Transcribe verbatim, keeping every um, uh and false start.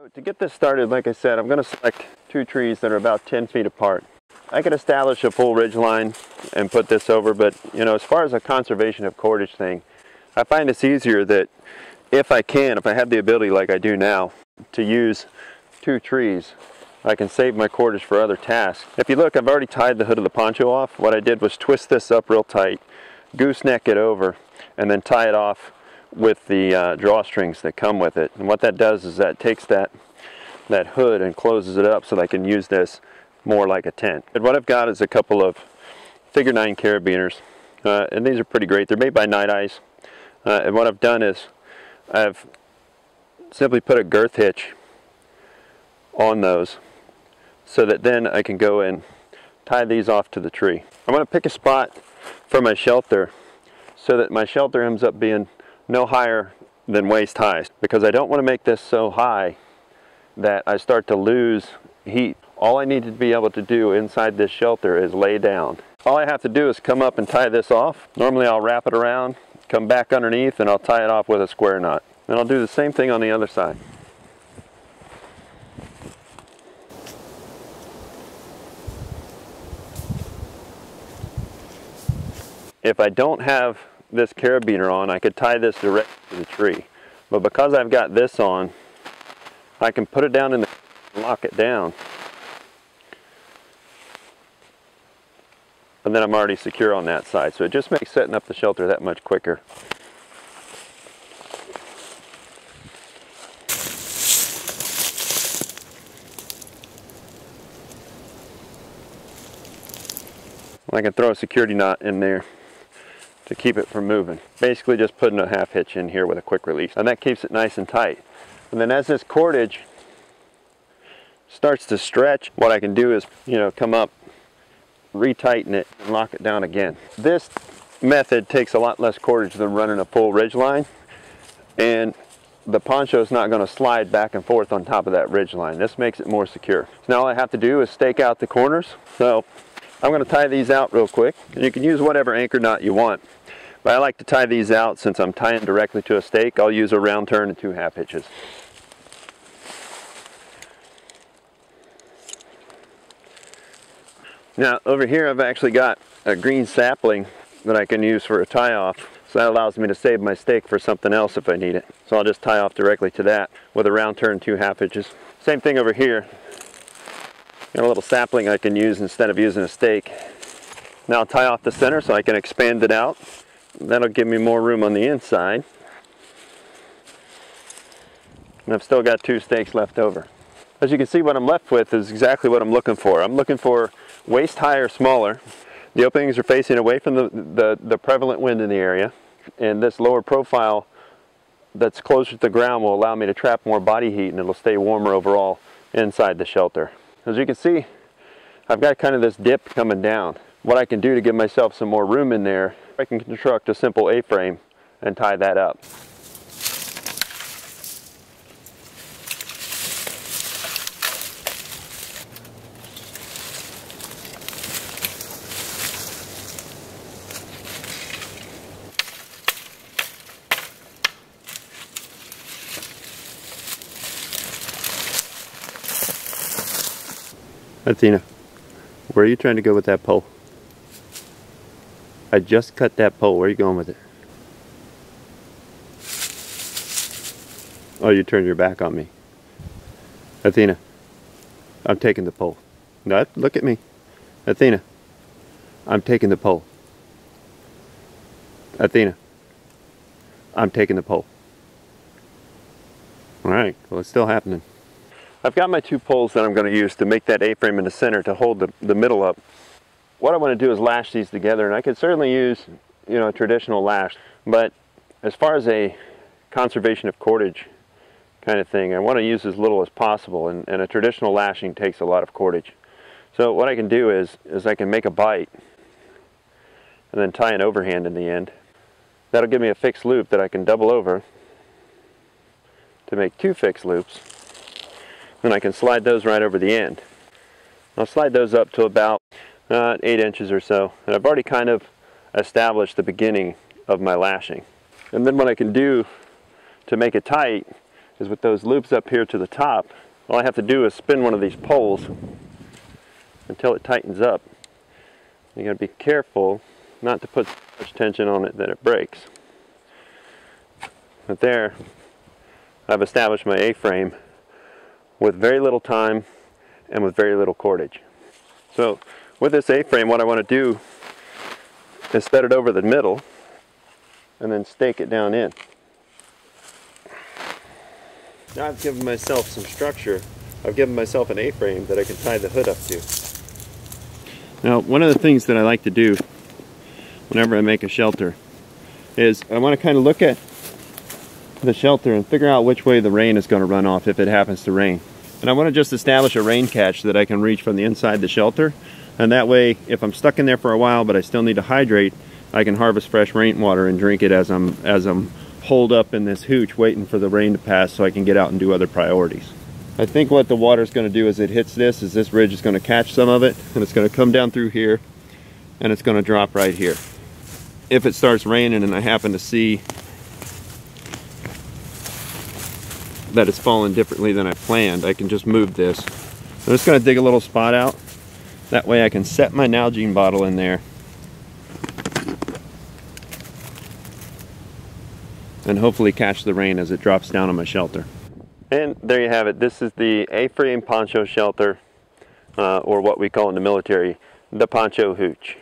So to get this started, like I said, I'm going to select two trees that are about ten feet apart. I could establish a full ridge line and put this over, but you know, as far as a conservation of cordage thing, I find it's easier that if I can, if I have the ability like I do now, to use two trees, I can save my cordage for other tasks. If you look, I've already tied the hood of the poncho off. What I did was twist this up real tight, gooseneck it over, and then tie it off with the uh, drawstrings that come with it. And what that does is that takes that, that hood and closes it up so that I can use this more like a tent. And what I've got is a couple of figure nine carabiners, uh, and these are pretty great. They're made by Night Ize. Uh, and what I've done is I've simply put a girth hitch on those so that then I can go and tie these off to the tree. I'm going to pick a spot for my shelter so that my shelter ends up being no higher than waist high, because I don't want to make this so high that I start to lose heat. All I need to be able to do inside this shelter is lay down. All I have to do is come up and tie this off. Normally I'll wrap it around, come back underneath, and I'll tie it off with a square knot. And I'll do the same thing on the other side. If I don't have this carabiner on, I could tie this direct to the tree. But because I've got this on, I can put it down in the and lock it down. And then I'm already secure on that side. So it just makes setting up the shelter that much quicker. I can throw a security knot in there to keep it from moving. Basically just putting a half hitch in here with a quick release, and that keeps it nice and tight. And then as this cordage starts to stretch, what I can do is, you know, come up, retighten it, and lock it down again. This method takes a lot less cordage than running a full ridge line, and the poncho is not going to slide back and forth on top of that ridge line. This makes it more secure. So now all I have to do is stake out the corners. So I'm going to tie these out real quick. You can use whatever anchor knot you want, but I like to tie these out since I'm tying directly to a stake. I'll use a round turn and two half hitches. Now over here I've actually got a green sapling that I can use for a tie off, so that allows me to save my stake for something else if I need it. So I'll just tie off directly to that with a round turn and two half hitches. Same thing over here. Got a little sapling I can use instead of using a stake. Now I'll tie off the center so I can expand it out. That'll give me more room on the inside. And I've still got two stakes left over. As you can see, what I'm left with is exactly what I'm looking for. I'm looking for waist high or smaller. The openings are facing away from the, the, the prevalent wind in the area, and this lower profile that's closer to the ground will allow me to trap more body heat, and it'll stay warmer overall inside the shelter. As you can see, I've got kind of this dip coming down. What I can do to give myself some more room in there, I can construct a simple A-frame and tie that up. Athena, where are you trying to go with that pole? I just cut that pole. Where are you going with it? Oh, you turned your back on me. Athena, I'm taking the pole. No, look at me. Athena, I'm taking the pole. Athena, I'm taking the pole. All right, well, it's still happening. I've got my two poles that I'm going to use to make that A-frame in the center to hold the, the middle up. What I want to do is lash these together, and I could certainly use, you know, a traditional lash, but as far as a conservation of cordage kind of thing, I want to use as little as possible, and, and a traditional lashing takes a lot of cordage. So what I can do is, is I can make a bite and then tie an overhand in the end. That'll give me a fixed loop that I can double over to make two fixed loops. And I can slide those right over the end. I'll slide those up to about uh, eight inches or so, and I've already kind of established the beginning of my lashing. And then what I can do to make it tight is with those loops up here to the top, all I have to do is spin one of these poles until it tightens up. You got to be careful not to put so much tension on it that it breaks. But there, I've established my A-frame with very little time and with very little cordage. So with this A-frame, what I want to do is set it over the middle and then stake it down in. Now I've given myself some structure. I've given myself an A-frame that I can tie the hood up to. Now, one of the things that I like to do whenever I make a shelter is I want to kind of look at the shelter and figure out which way the rain is going to run off if it happens to rain. And I want to just establish a rain catch that I can reach from the inside the shelter. And that way, if I'm stuck in there for a while but I still need to hydrate, I can harvest fresh rainwater and drink it as I'm, as I'm holed up in this hooch waiting for the rain to pass so I can get out and do other priorities. I think what the water is going to do as it hits this is this ridge is going to catch some of it, and it's going to come down through here and it's going to drop right here. If it starts raining and I happen to see that it's fallen differently than I planned, I can just move this. I'm just going to dig a little spot out. That way I can set my Nalgene bottle in there and hopefully catch the rain as it drops down on my shelter. And there you have it. This is the A-frame poncho shelter, uh, or what we call in the military, the poncho hooch.